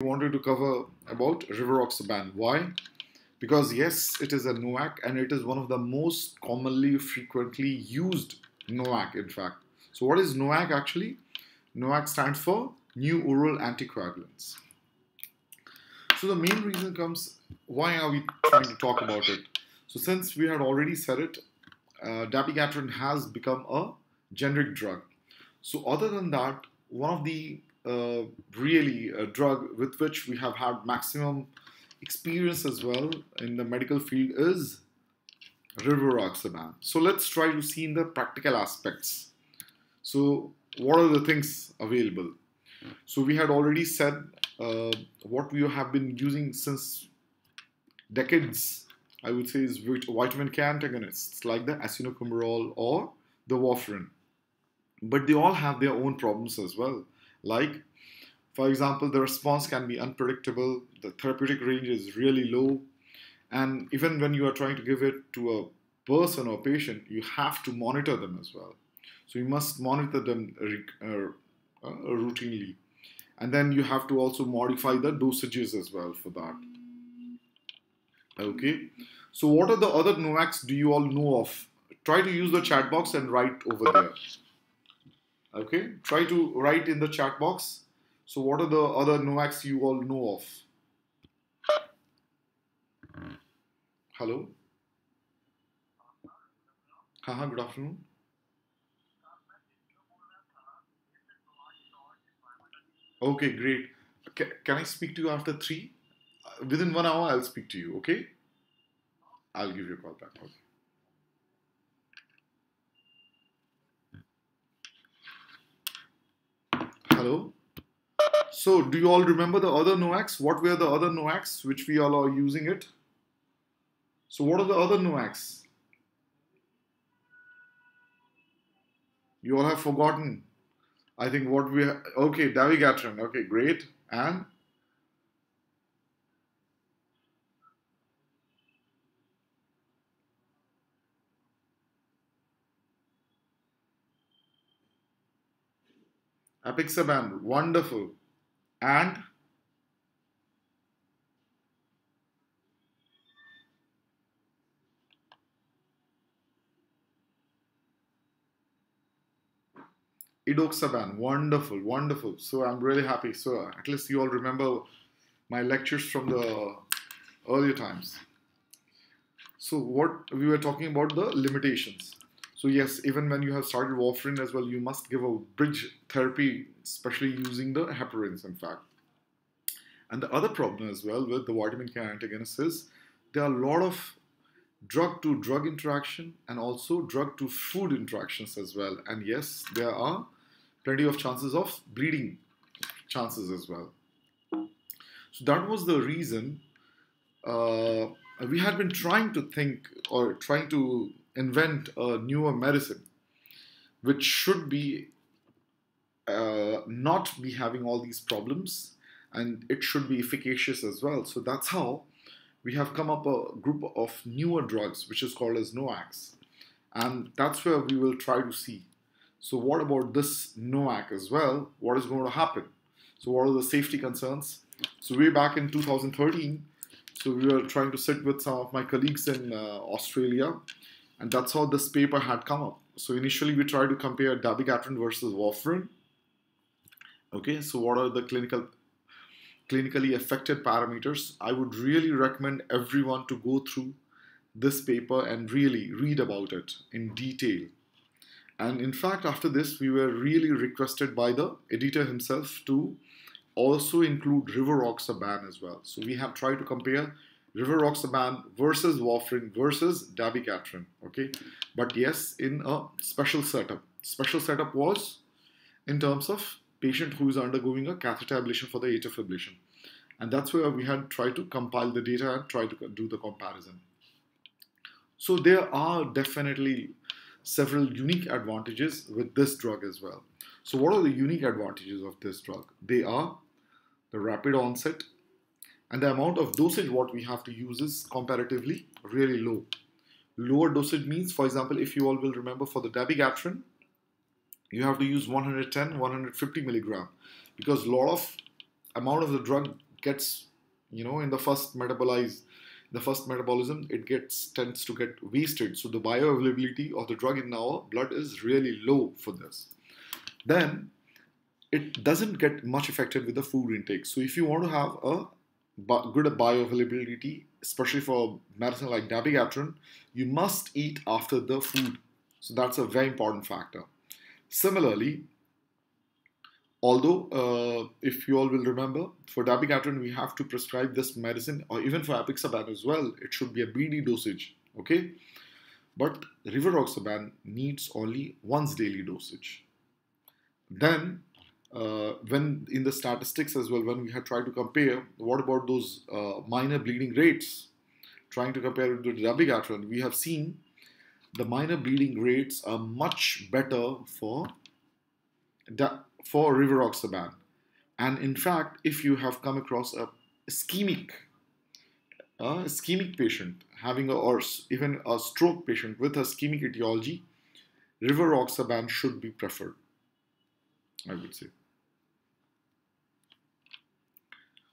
We wanted to cover about Rivaroxaban. Why? Because yes, it is a NOAC and it is one of the most commonly frequently used NOAC in fact. So what is NOAC actually? NOAC stands for new oral anticoagulants. So the main reason comes, why are we trying to talk about it? So since we had already said it, dabigatran has become a generic drug. So other than that, one of the really a drug with which we have had maximum experience as well in the medical field is Rivaroxaban. So let's try to see in the practical aspects. So what are the things available? So we had already said what we have been using since decades, I would say, is vitamin K antagonists like the acinocumarol or the warfarin. But they all have their own problems as well. Like, for example, the response can be unpredictable, the therapeutic range is really low, and even when you are trying to give it to a person or patient, you have to monitor them as well. So you must monitor them routinely. And then you have to also modify the dosages as well for that. Okay. So what are the other NOACs do you all know of? Try to use the chat box and write over there. Okay, try to write in the chat box. So what are the other NOACs you all know of? Hello? Haha, good afternoon. Okay, great. Can I speak to you after 3? Within 1 hour, I'll speak to you, okay? I'll give you a call back. Okay. Hello. So, do you all remember the other NOACs? What were the other NOACs which we all are using it? So, what are the other NOACs? You all have forgotten. I think what we have... Okay, dabigatran. Okay, great. And? Apixaban, wonderful. And Edoxaban, wonderful, wonderful. So I'm really happy. So at least you all remember my lectures from the earlier times. So what we were talking about, the limitations. So yes, even when you have started warfarin as well, you must give a bridge therapy, especially using the heparins, in fact. And the other problem as well with the vitamin K antagonists is there are a lot of drug-to-drug interaction and also drug-to-food interactions as well. And yes, there are plenty of chances of bleeding chances as well. So that was the reason we had been trying to think or trying to invent a newer medicine which should be not be having all these problems, and it should be efficacious as well. So that's how we have come up a group of newer drugs which is called as NOACs, and that's where we will try to see. So what about this NOAC as well? What is going to happen? So what are the safety concerns? So way back in 2013, so we were trying to sit with some of my colleagues in Australia, and that's how this paper had come up. So initially we tried to compare dabigatran versus warfarin. Okay, so what are the clinically affected parameters? I would really recommend everyone to go through this paper and really read about it in detail. And in fact, after this, we were really requested by the editor himself to also include Rivaroxaban as well. So we have tried to compare Rivaroxaban versus warfarin versus dabigatran, okay? But yes, in a special setup. Special setup was in terms of patient who is undergoing a catheter ablation for the atrial fibrillation. And that's where we had tried to compile the data and try to do the comparison. So there are definitely several unique advantages with this drug as well. So what are the unique advantages of this drug? They are the rapid onset, and the amount of dosage what we have to use is comparatively really low. Lower dosage means, for example, if you all will remember for the dabigatran, you have to use 110, 150 milligram because lot of amount of the drug gets, you know, in the first metabolize, the first metabolism, it tends to get wasted. So the bioavailability of the drug in our blood is really low for this. Then it doesn't get much affected with the food intake. So if you want to have a good bioavailability, especially for medicine like dabigatran, you must eat after the food. So that's a very important factor. Similarly, although if you all will remember, for dabigatran we have to prescribe this medicine, or even for apixaban as well, it should be a BD dosage, okay? But rivaroxaban needs only once daily dosage. Then when in the statistics as well, when we had tried to compare what about those minor bleeding rates, trying to compare it to dabigatran, we have seen the minor bleeding rates are much better for rivaroxaban. And in fact, if you have come across a ischemic patient having or even a stroke patient with ischemic etiology, rivaroxaban should be preferred, I would say.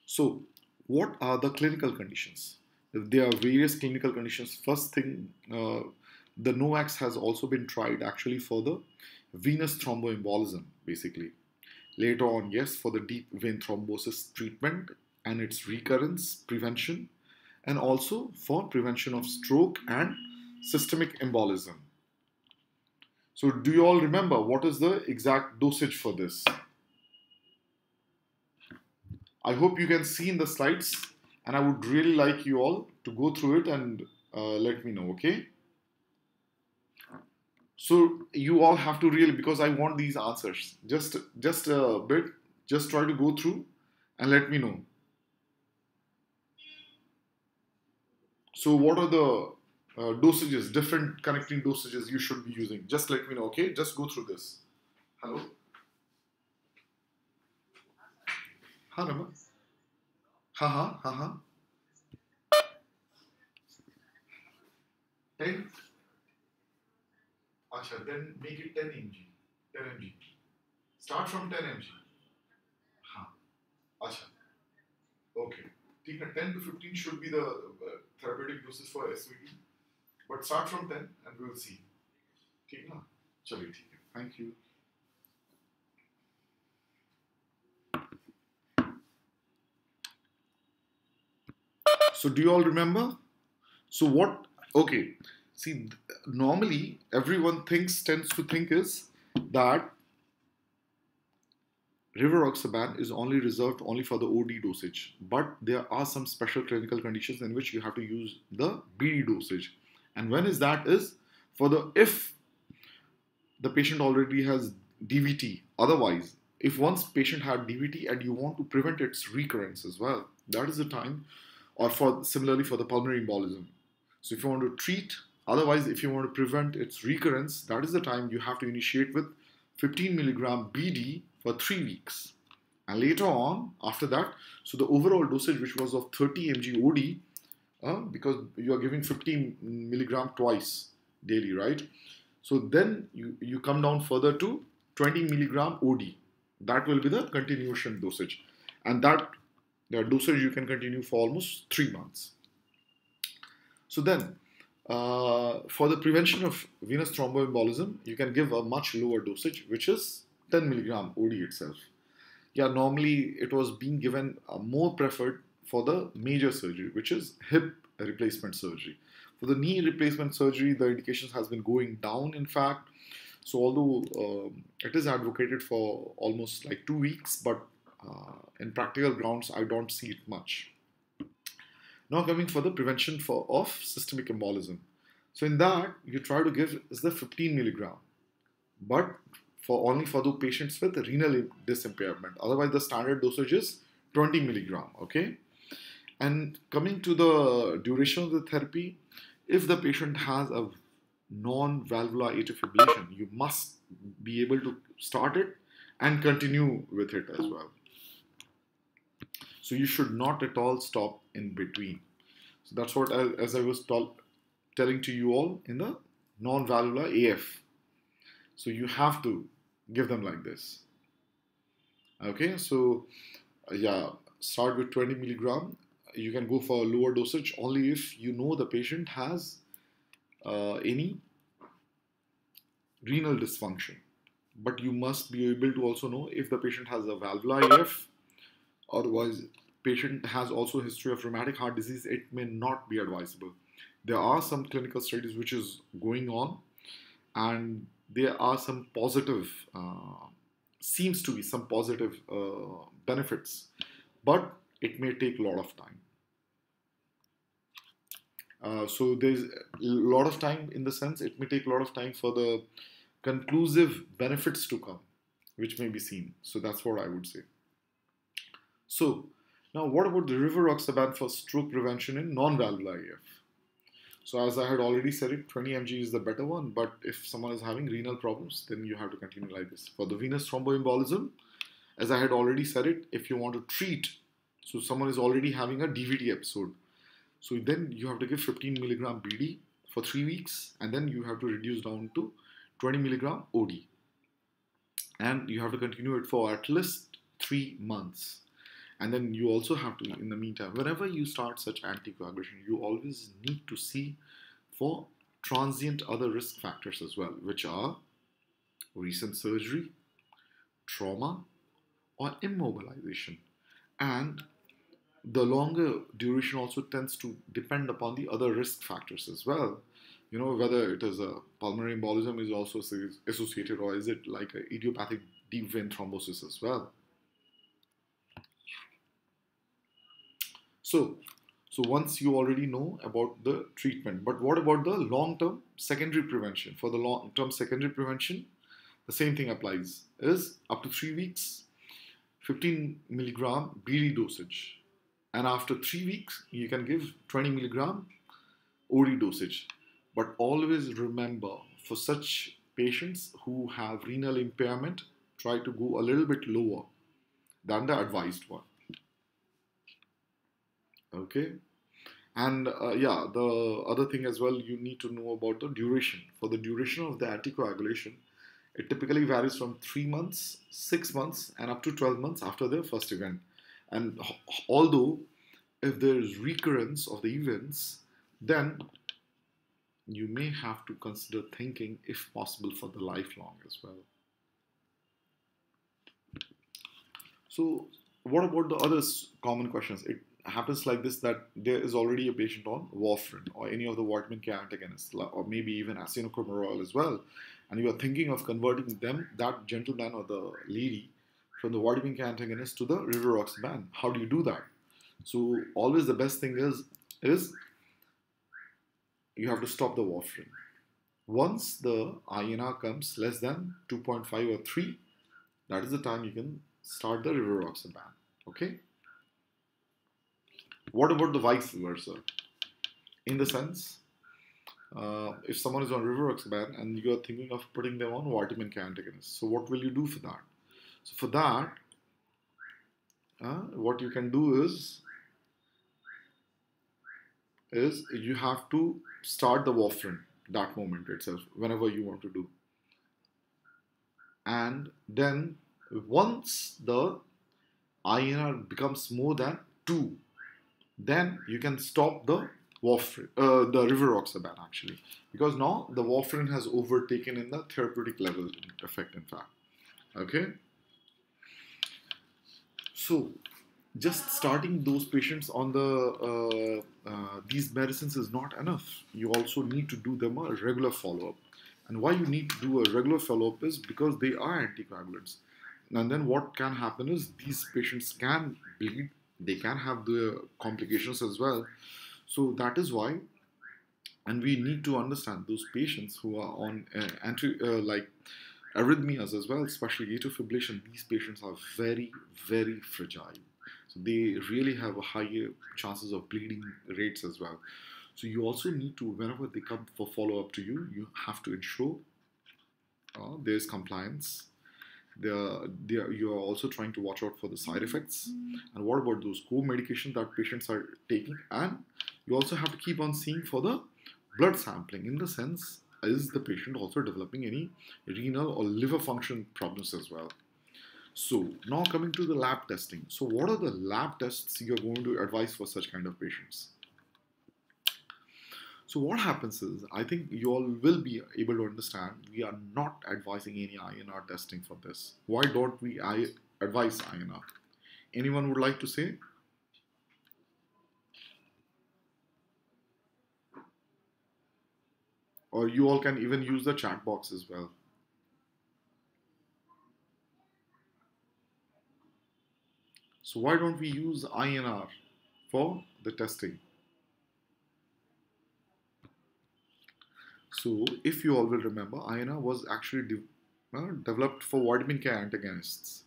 So what are the clinical conditions? There are various clinical conditions. First thing, the NOAC has also been tried actually for the venous thromboembolism, basically. Later on, yes, for the deep vein thrombosis treatment and its recurrence prevention, and also for prevention of stroke and systemic embolism. So do you all remember what is the exact dosage for this? I hope you can see in the slides, and I would really like you all to go through it and let me know, okay? So you all have to really, because I want these answers, just a bit, just try to go through and let me know. So what are the dosages, different connecting dosages you should be using? Just let me know, okay? Just go through this. Hello? Hello? Haha, haha. 10? Achha, then make it 10 mg. 10 mg. Start from 10 mg. Ha. Achha. Okay. 10 to 15 should be the therapeutic doses for SVT. But start from 10 and we will see. Okay, na? Chale, theek hai. Thank you. So do you all remember? So what? Okay. See, normally everyone tends to think is that rivaroxaban is only reserved only for the OD dosage, but there are some special clinical conditions in which you have to use the BD dosage. And when is that? Is for the if the patient already has DVT. Otherwise, if once patient had DVT and you want to prevent its recurrence as well, that is the time. Or for similarly for the pulmonary embolism. So if you want to treat, otherwise if you want to prevent its recurrence, that is the time you have to initiate with 15 milligram BD for 3 weeks. And later on, after that, so the overall dosage which was of 30 mg OD, because you are giving 15 milligram twice daily, right? So then you come down further to 20 milligram OD. That will be the continuation dosage. And the dosage you can continue for almost 3 months. So then, for the prevention of venous thromboembolism, you can give a much lower dosage, which is 10 milligram OD itself. Yeah, normally it was being given more preferred for the major surgery, which is hip replacement surgery. For the knee replacement surgery, the indications has been going down, in fact. So although it is advocated for almost like 2 weeks, but in practical grounds, I don't see it much. Now coming for the prevention of systemic embolism. So in that, you try to give is the 15 milligram, but only for the patients with renal disimpairment. Otherwise, the standard dosage is 20 milligram, okay? And coming to the duration of the therapy, if the patient has a non-valvular atrial fibrillation, you must be able to start it and continue with it as well. So you should not at all stop in between. So that's what, as I was telling to you all in the non-valvular AF. So you have to give them like this. Okay, so yeah. start with 20 milligram. You can go for a lower dosage only if you know the patient has any renal dysfunction. But you must be able to also know if the patient has a valvular AF, otherwise patient has also history of rheumatic heart disease, it may not be advisable. There are some clinical studies which is going on, and there are some positive, seems to be some positive benefits, but it may take a lot of time. So there's a lot of time in the sense it may take a lot of time for the conclusive benefits to come, which may be seen. So that's what I would say. So now what about the Rivaroxaban for stroke prevention in non-valvular AF? So as I had already said it, 20 mg is the better one, but if someone is having renal problems, then you have to continue like this. For the venous thromboembolism, as I had already said it, if you want to treat, so someone is already having a DVT episode, so then you have to give 15 milligram BD for 3 weeks, and then you have to reduce down to 20 milligram OD. And you have to continue it for at least 3 months. And then you also have to, in the meantime, whenever you start such anticoagulation, you always need to see for transient other risk factors as well, which are recent surgery, trauma, or immobilization. And the longer duration also tends to depend upon the other risk factors as well. You know, whether it is a pulmonary embolism is also associated, or is it like an idiopathic deep vein thrombosis as well. So once you already know about the treatment, but what about the long-term secondary prevention? For the long-term secondary prevention, the same thing applies, is up to 3 weeks, 15 milligram BD dosage. And after 3 weeks, you can give 20 milligram OD dosage. But always remember, for such patients who have renal impairment, try to go a little bit lower than the advised one. Okay, and yeah, the other thing as well, you need to know about the duration. For the duration of the anticoagulation, it typically varies from 3 months, 6 months, and up to 12 months after the first event. And although if there is recurrence of the events, then you may have to consider thinking, if possible, for the lifelong as well. So what about the other common questions? It happens like this, that there is already a patient on warfarin or any of the vitamin K antagonists, or maybe even acinocumarol as well, and you are thinking of converting them, that gentleman or the lady, from the vitamin K antagonist to the Rivaroxaban. How do you do that? So always the best thing is you have to stop the warfarin. Once the INR comes less than 2.5 or 3, that is the time you can start the Rivaroxaban. Okay. What about the vice versa? In the sense, if someone is on Rivaroxaban and you are thinking of putting them on vitamin K antagonists, so what will you do for that? So for that, what you can do is you have to start the warfarin that moment itself, whenever you want to do. And then once the INR becomes more than 2, then you can stop the warfarin, the Rivaroxaban actually, because now the warfarin has overtaken in the therapeutic level effect, in fact. Okay, so just starting those patients on the these medicines is not enough. You also need to do them a regular follow-up. And why you need to do a regular follow-up is because they are anticoagulants. And then what can happen is these patients can bleed, they can have the complications as well. So that is why, and we need to understand those patients who are on like arrhythmias as well, especially atrial fibrillation. These patients are very, very fragile. So they really have a higher chances of bleeding rates as well. So you also need to, whenever they come for follow-up to you, you have to ensure there's compliance. You are also trying to watch out for the side effects. And what about those co-medications that patients are taking? And you also have to keep on seeing for the blood sampling, in the sense, is the patient also developing any renal or liver function problems as well? So now coming to the lab testing. So what are the lab tests you're going to advise for such kind of patients? So what happens is, I think you all will be able to understand, we are not advising any INR testing for this. Why don't we advise INR? Anyone would like to say? Or you all can even use the chat box as well. So why don't we use INR for the testing? So if you all will remember, INR was actually developed for vitamin K antagonists.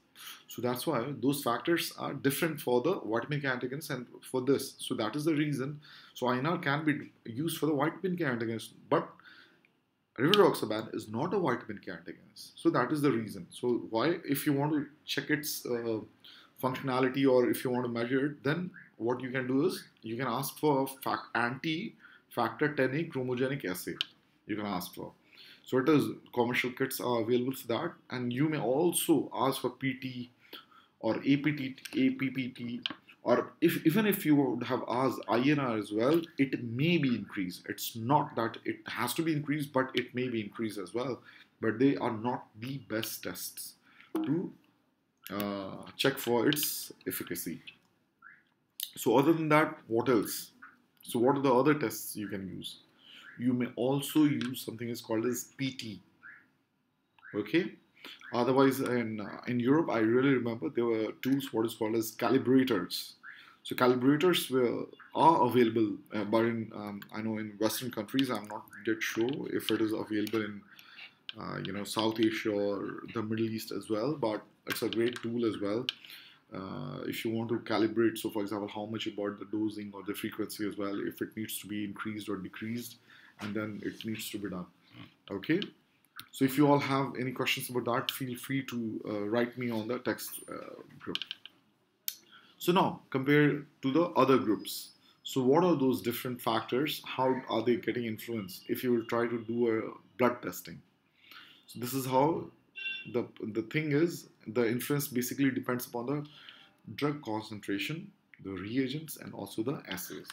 So that's why those factors are different for the vitamin K antagonists and for this. So that is the reason. So INR can be used for the vitamin K antagonists, but Rivaroxaban is not a vitamin K antagonist. So that is the reason. So why, if you want to check its functionality or if you want to measure it, then what you can do is you can ask for anti-factor 10A chromogenic assay. You can ask for. So it is, commercial kits are available for that, and you may also ask for PT or APPT, or even if you would have asked INR as well, it may be increased. It's not that it has to be increased, but it may be increased as well. But they are not the best tests to check for its efficacy. So other than that, what else? So what are the other tests you can use? You may also use something is called as PT. Okay. Otherwise, in Europe, I really remember there were tools what is called as calibrators. So calibrators are available, but in I know in Western countries, I'm not yet sure if it is available in South Asia or the Middle East as well. But it's a great tool as well. If you want to calibrate, so for example, how much about the dosing or the frequency as well, if it needs to be increased or decreased, and then it needs to be done. Okay, so if you all have any questions about that, feel free to write me on the text group. So now compare to the other groups. So what are those different factors? How are they getting influenced? If you will try to do a blood testing, so this is how the thing is. The influence basically depends upon the drug concentration, the reagents, and also the assays.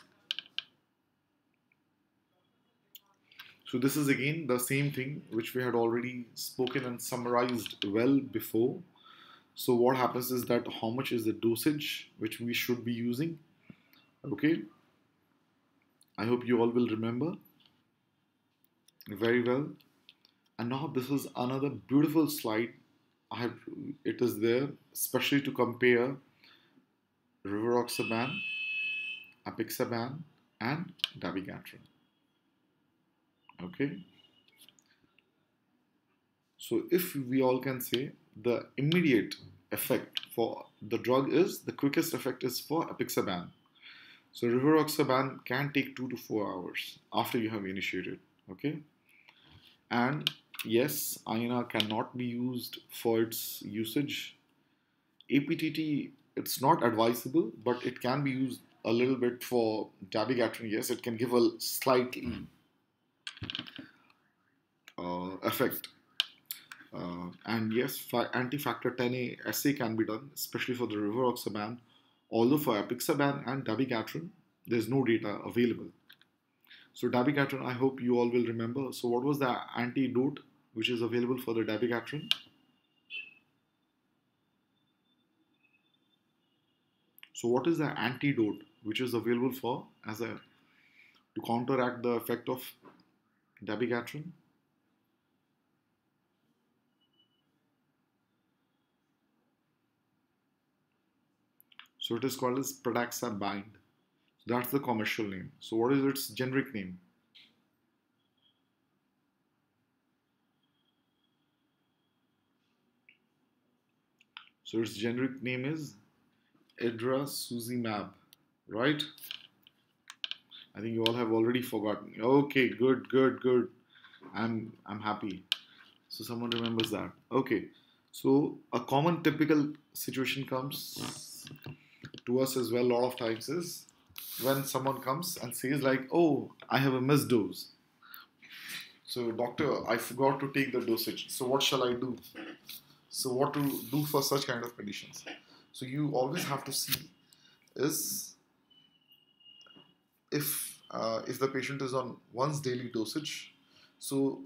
So this is again the same thing which we had already spoken and summarized well before. So what happens is that how much is the dosage which we should be using. Okay, I hope you all will remember very well. And now this is another beautiful slide. It is there especially to compare Rivaroxaban, Apixaban, and dabigatran. Okay, so if we all can say, the immediate effect for the drug is, the quickest effect is for Apixaban. So Rivaroxaban can take 2 to 4 hours after you have initiated. Okay, and yes, INR cannot be used for its usage. APTT, it's not advisable, but it can be used a little bit for dabigatran. Yes, it can give a slightly effect. And yes, anti-factor 10A assay can be done, especially for the Rivaroxaban. Although for Apixaban and dabigatran, there's no data available. So dabigatran, I hope you all will remember. So what was the antidote which is available for the dabigatran? So what is the antidote which is available for to counteract the effect of dabigatran? So it is called as Pradaxa bind. So that's the commercial name. So what is its generic name? So its generic name is Edrasuzimab, right? I think you all have already forgotten. Okay, good. I'm happy. So someone remembers that. Okay. So a common typical situation comes to us as well a lot of times is when someone comes and says like, oh, I have a missed dose. So doctor, I forgot to take the dosage. So what shall I do? So what to do for such kind of conditions? So you always have to see is if the patient is on once daily dosage. So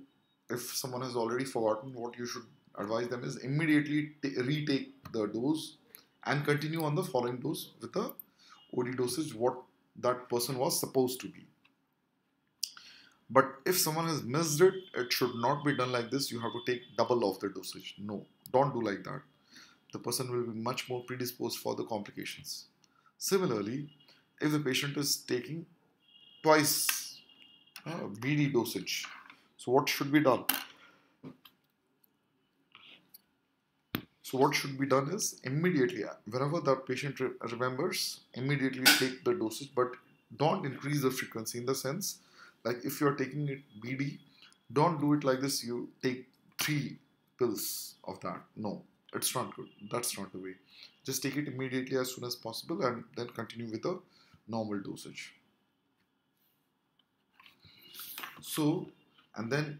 if someone has already forgotten, what you should advise them is immediately retake the dose and continue on the following dose with the OD dosage what that person was supposed to be. But if someone has missed it, it should not be done like this. You have to take double of the dosage. No, don't do like that. The person will be much more predisposed for the complications. Similarly, if the patient is taking twice BD dosage, so what should be done? So what should be done is immediately, whenever the patient remembers, immediately take the dosage, but don't increase the frequency in the sense, like if you are taking it BD, don't do it like this, you take 3 pills of that. No, it's not good. That's not the way. Just take it immediately as soon as possible and then continue with the normal dosage. So, and then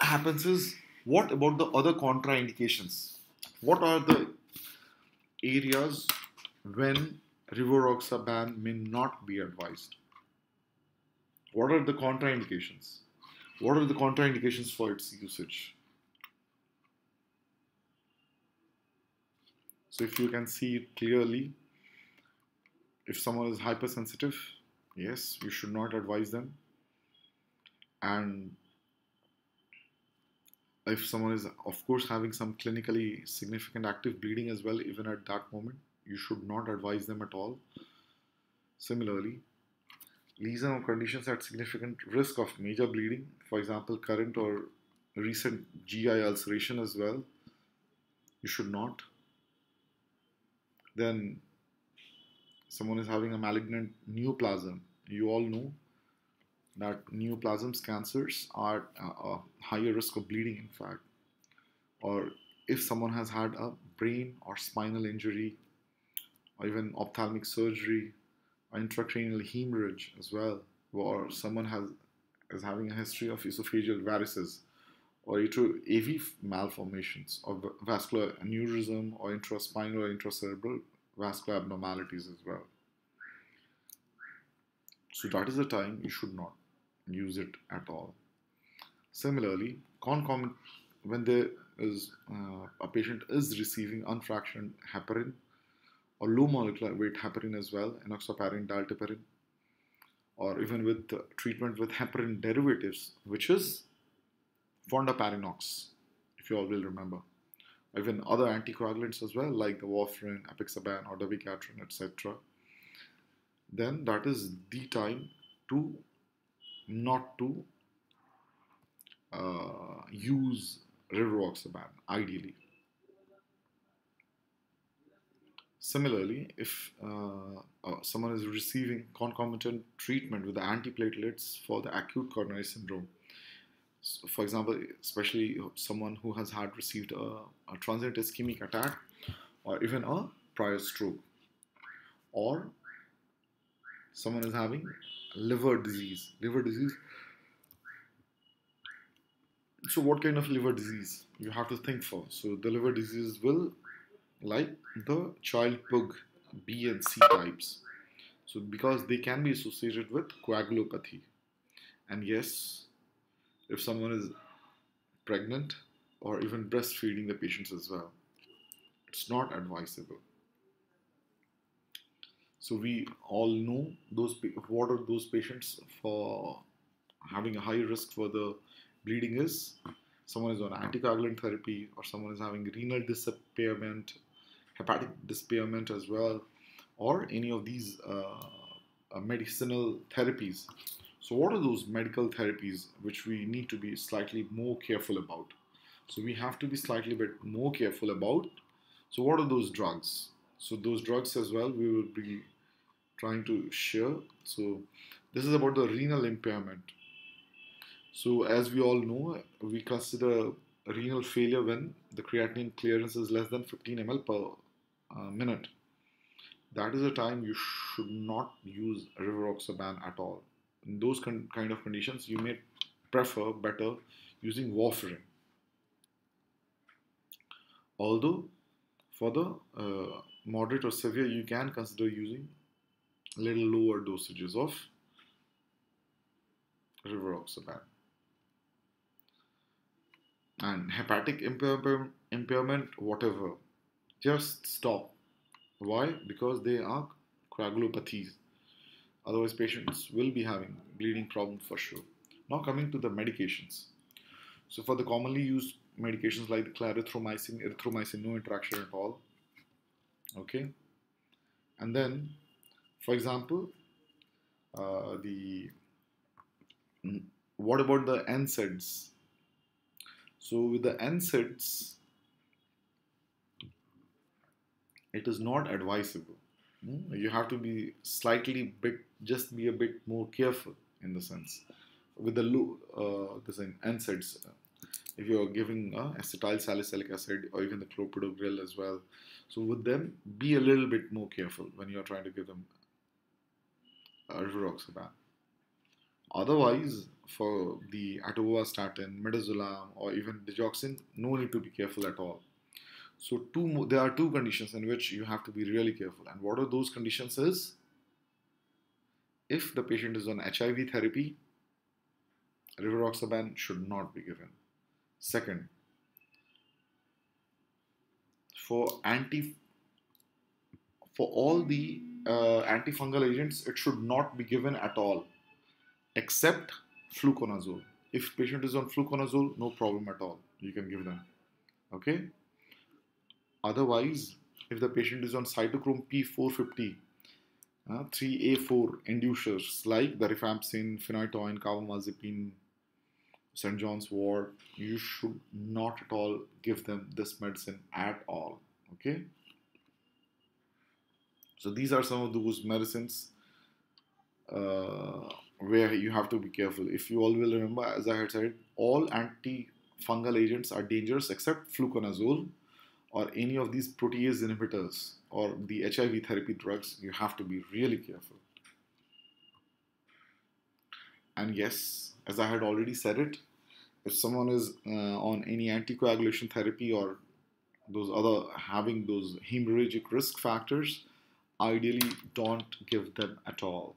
happens is, what about the other contraindications? What are the areas when Rivaroxaban may not be advised? What are the contraindications? What are the contraindications for its usage? So if you can see it clearly, if someone is hypersensitive, yes, you should not advise them. And if someone is, of course, having some clinically significant active bleeding as well, even at that moment, you should not advise them at all. Similarly, lesion or conditions at significant risk of major bleeding, for example, current or recent GI ulceration as well, you should not. Then, someone is having a malignant neoplasm. You all know that neoplasms, cancers are a higher risk of bleeding, in fact. Or if someone has had a brain or spinal injury, or even ophthalmic surgery, or intracranial hemorrhage as well, or someone is having a history of esophageal varices, or AV malformations, or vascular aneurysm, or intraspinal or intracerebral vascular abnormalities as well. So that is the time you should not use it at all. Similarly, concomitant, when there is a patient is receiving unfractioned heparin or low molecular weight heparin as well, enoxaparin, dalteparin, or even with treatment with heparin derivatives, which is fondaparinox, if you all will remember, even other anticoagulants as well, like the warfarin, apixaban, or dabigatran, etc. Then that is the time to not to use Rivaroxaban, ideally. Similarly, if someone is receiving concomitant treatment with the antiplatelets for the acute coronary syndrome, so for example, especially someone who has received a transient ischemic attack or even a prior stroke, or someone is having liver disease. Liver disease. So what kind of liver disease? You have to think for. So the liver disease will, like the child pug, B and C types. So because they can be associated with coagulopathy. And yes, if someone is pregnant or even breastfeeding the patients as well, it's not advisable. So we all know those what are those patients for having a high risk for the bleeding is someone is on anticoagulant therapy, or someone is having renal disappearment, hepatic disappearment as well, or any of these medicinal therapies. So what are those medical therapies which we need to be slightly more careful about? So we have to be slightly bit more careful about. So what are those drugs? So those drugs as well we will be trying to share. So this is about the renal impairment. So as we all know, we consider renal failure when the creatinine clearance is less than 15 ml per minute. That is the time you should not use Rivaroxaban at all. In those kind of conditions, you may prefer better using warfarin. Although for the moderate or severe, you can consider using a little lower dosages of Rivaroxaban. And hepatic impairment, whatever, just stop. Why? Because they are coagulopathies. Otherwise, patients will be having bleeding problem for sure. Now coming to the medications. So for the commonly used medications like clarithromycin, erythromycin, no interaction at all. Okay. And then, for example, what about the NSAIDs? So with the NSAIDs, it is not advisable. You have to be just be a bit more careful in the sense. With the NSAIDs, if you are giving acetyl salicylic acid or even the clopidogrel as well, so with them, be a little bit more careful when you are trying to give them Rivaroxaban. Otherwise, for the atorvastatin, midazolam, or even digoxin, no need to be careful at all. So there are two conditions in which you have to be really careful. And what are those conditions is, if the patient is on HIV therapy, Rivaroxaban should not be given. Second, for all the antifungal agents, it should not be given at all, except fluconazole. If patient is on fluconazole, no problem at all. You can give them. Okay. Otherwise, if the patient is on cytochrome P450, 3A4 inducers like the rifampicin, phenytoin, carbamazepine, St. John's wort, you should not at all give them this medicine at all. Okay. So these are some of those medicines where you have to be careful. If you all will remember, as I had said, all antifungal agents are dangerous except fluconazole or any of these protease inhibitors or the HIV therapy drugs. You have to be really careful. And yes, as I had already said it, if someone is on any anticoagulation therapy or those other having those hemorrhagic risk factors, ideally don't give them at all.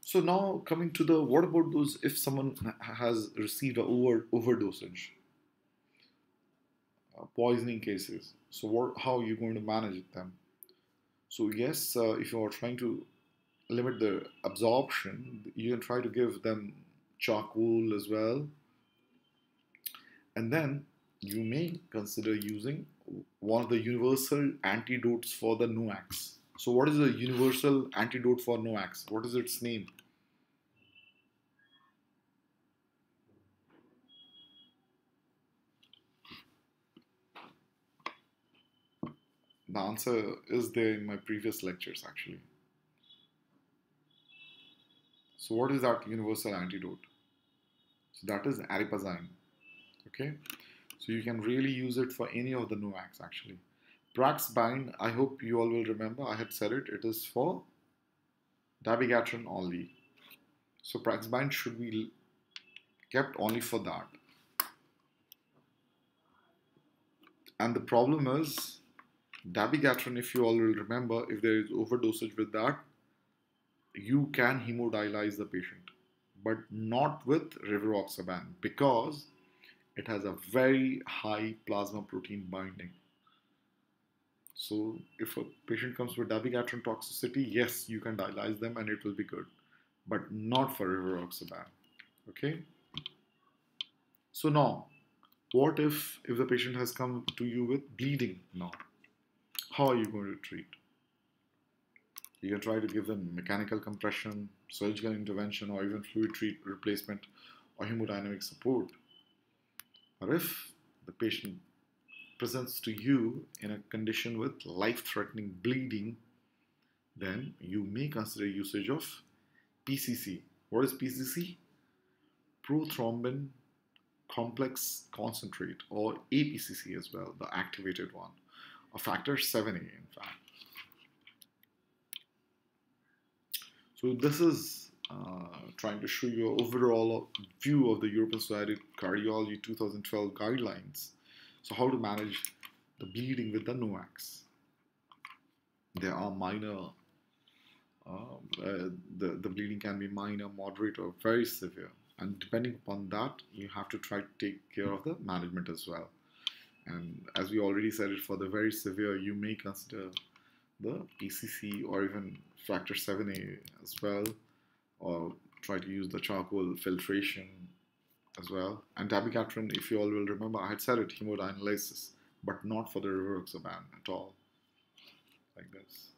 So now coming to the, what about those if someone has received an overdosage, poisoning cases. So how are you going to manage them? So yes, if you are trying to limit the absorption, you can try to give them charcoal as well. And then you may consider using one of the universal antidotes for the NOACs. So what is the universal antidote for NOACs? What is its name? The answer is there in my previous lectures actually. So what is that universal antidote? So that is Apixaban. Okay. So you can really use it for any of the NOACs actually. Praxbind, I hope you all will remember, I had said it, it is for dabigatran only. So Praxbind should be kept only for that. And the problem is, dabigatran, if you all will remember, if there is overdosage with that, you can hemodialyze the patient, but not with Rivaroxaban because it has a very high plasma protein binding. So if a patient comes with dabigatran toxicity, yes, you can dialyze them and it will be good, but not for Rivaroxaban. Okay. So now, what if the patient has come to you with bleeding now? How are you going to treat? You can try to give them mechanical compression, surgical intervention, or even fluid replacement or hemodynamic support. Or if the patient presents to you in a condition with life-threatening bleeding, then you may consider usage of PCC. What is PCC? Prothrombin complex concentrate, or APCC as well, the activated one. A factor 7A in fact. So this is trying to show you an overall view of the European Society of Cardiology 2012 guidelines. So how to manage the bleeding with the NOACs. There are minor, the bleeding can be minor, moderate, or very severe. And depending upon that, you have to try to take care of the management as well. And as we already said, it for the very severe, you may consider the PCC or even factor 7A as well, or try to use the charcoal filtration as well. And dabigatran, if you all will remember, I had said it, hemodialysis, but not for the rivaroxaban at all, like this.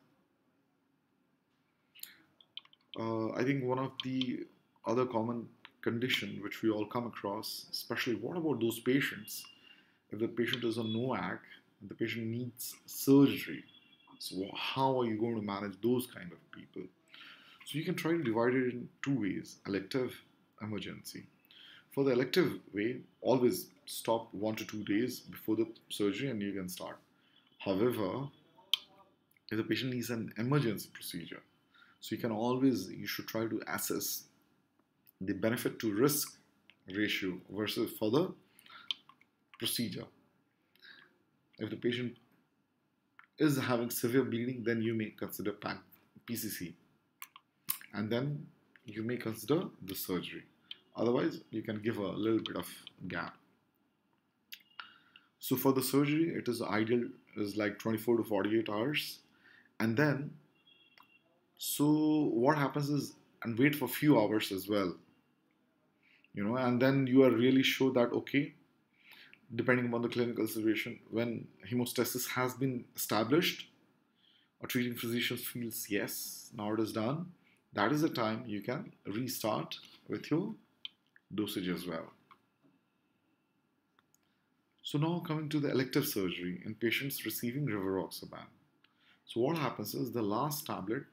I think one of the other common condition which we all come across, especially what about those patients, if the patient is on NOAC and the patient needs surgery, so how are you going to manage those kind of people? So you can try to divide it in two ways, elective, emergency. For the elective way, always stop 1 to 2 days before the surgery and you can start. However, if the patient needs an emergency procedure, so you can always, you should try to assess the benefit to risk ratio versus for the procedure. If the patient is having severe bleeding, then you may consider PCC. And then you may consider the surgery. Otherwise, you can give a little bit of gap. So for the surgery, it is ideal, it is like 24 to 48 hours. And then, so what happens is, and wait for a few hours as well. You know, and then you are really sure that, okay, depending upon the clinical situation, when hemostasis has been established, a treating physician feels, yes, now it is done. That is the time you can restart with your dosage as well. So now coming to the elective surgery in patients receiving rivaroxaban. So what happens is the last tablet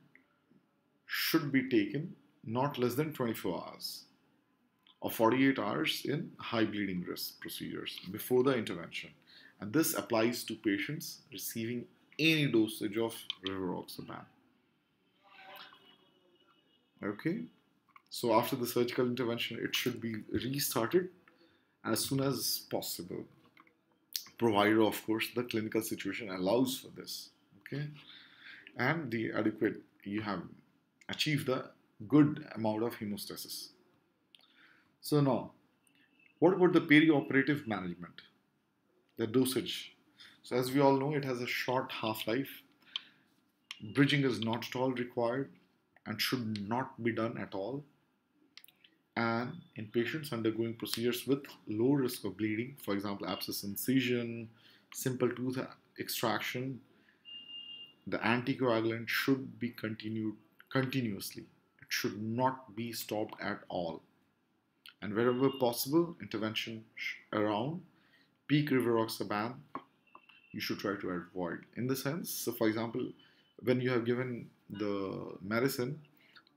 should be taken not less than 24 hours or 48 hours in high bleeding risk procedures before the intervention. And this applies to patients receiving any dosage of rivaroxaban. Okay, so after the surgical intervention, it should be restarted as soon as possible, provided, of course, the clinical situation allows for this. Okay, and the adequate, you have achieved a good amount of hemostasis. So now, what about the perioperative management, the dosage? So as we all know, it has a short half-life. Bridging is not at all required and should not be done at all, and in patients undergoing procedures with low risk of bleeding, for example abscess incision, simple tooth extraction, the anticoagulant should be continued continuously. It should not be stopped at all, and wherever possible, intervention around peak rivaroxaban you should try to avoid, in the sense, so for example, when you have given the medicine,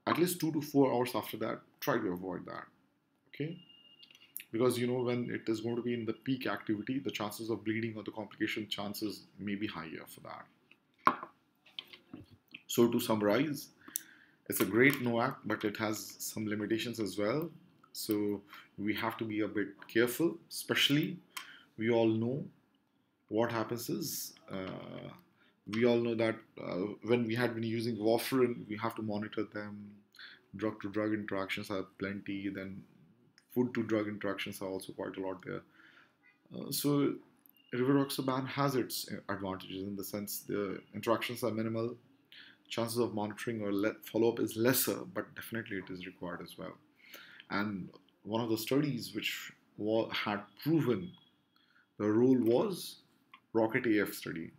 at least 2 to 4 hours after that, try to avoid that. Okay, because you know when it is going to be in the peak activity, the chances of bleeding or the complication chances may be higher for that. So to summarize, it's a great NOAC, but it has some limitations as well. So we have to be a bit careful, especially we all know what happens is, we all know that when we had been using warfarin, we have to monitor them. Drug-to-drug interactions are plenty. Then food-to-drug interactions are also quite a lot there. So rivaroxaban has its advantages in the sense the interactions are minimal. Chances of monitoring or follow-up is lesser, but definitely it is required as well. And one of the studies which had proven the role was ROCKET-AF study,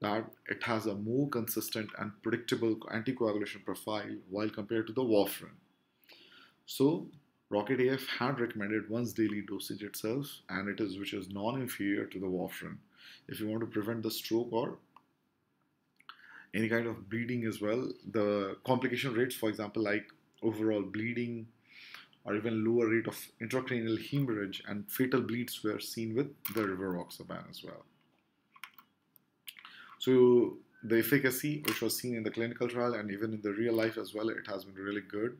that it has a more consistent and predictable anticoagulation profile while compared to the warfarin. So ROCKET-AF had recommended once daily dosage itself, and it is which is non-inferior to the warfarin if you want to prevent the stroke or any kind of bleeding as well. The complication rates, for example, like overall bleeding or even lower rate of intracranial hemorrhage and fatal bleeds were seen with the rivaroxaban as well. So the efficacy which was seen in the clinical trial and even in the real life as well, it has been really good.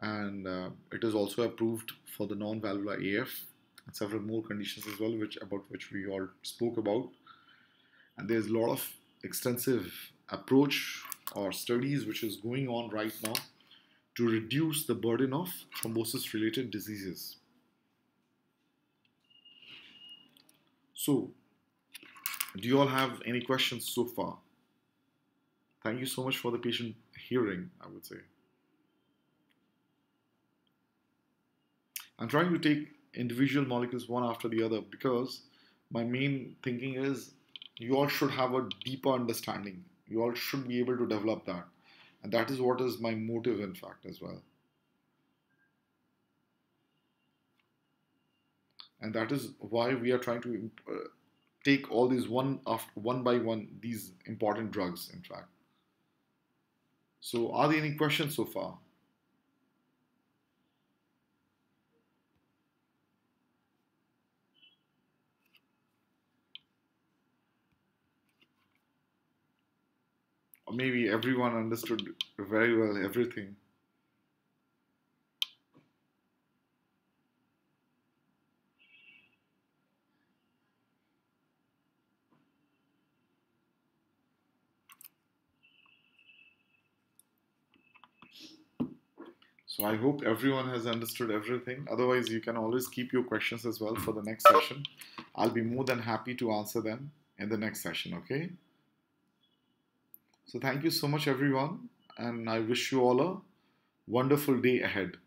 and it is also approved for the non-valvular AF and several more conditions as well, about which we all spoke about. And there's a lot of extensive approach or studies which is going on right now to reduce the burden of thrombosis-related diseases. So, do you all have any questions so far? Thank you so much for the patient hearing, I would say. I'm trying to take individual molecules one after the other because my main thinking is you all should have a deeper understanding. You all should be able to develop that. And that is what is my motive, in fact, as well. And that is why we are trying to take all these one by one, these important drugs, in fact. So are there any questions so far? Or maybe everyone understood very well everything. So I hope everyone has understood everything. Otherwise, you can always keep your questions as well for the next session. I'll be more than happy to answer them in the next session, okay? So thank you so much, everyone. And I wish you all a wonderful day ahead.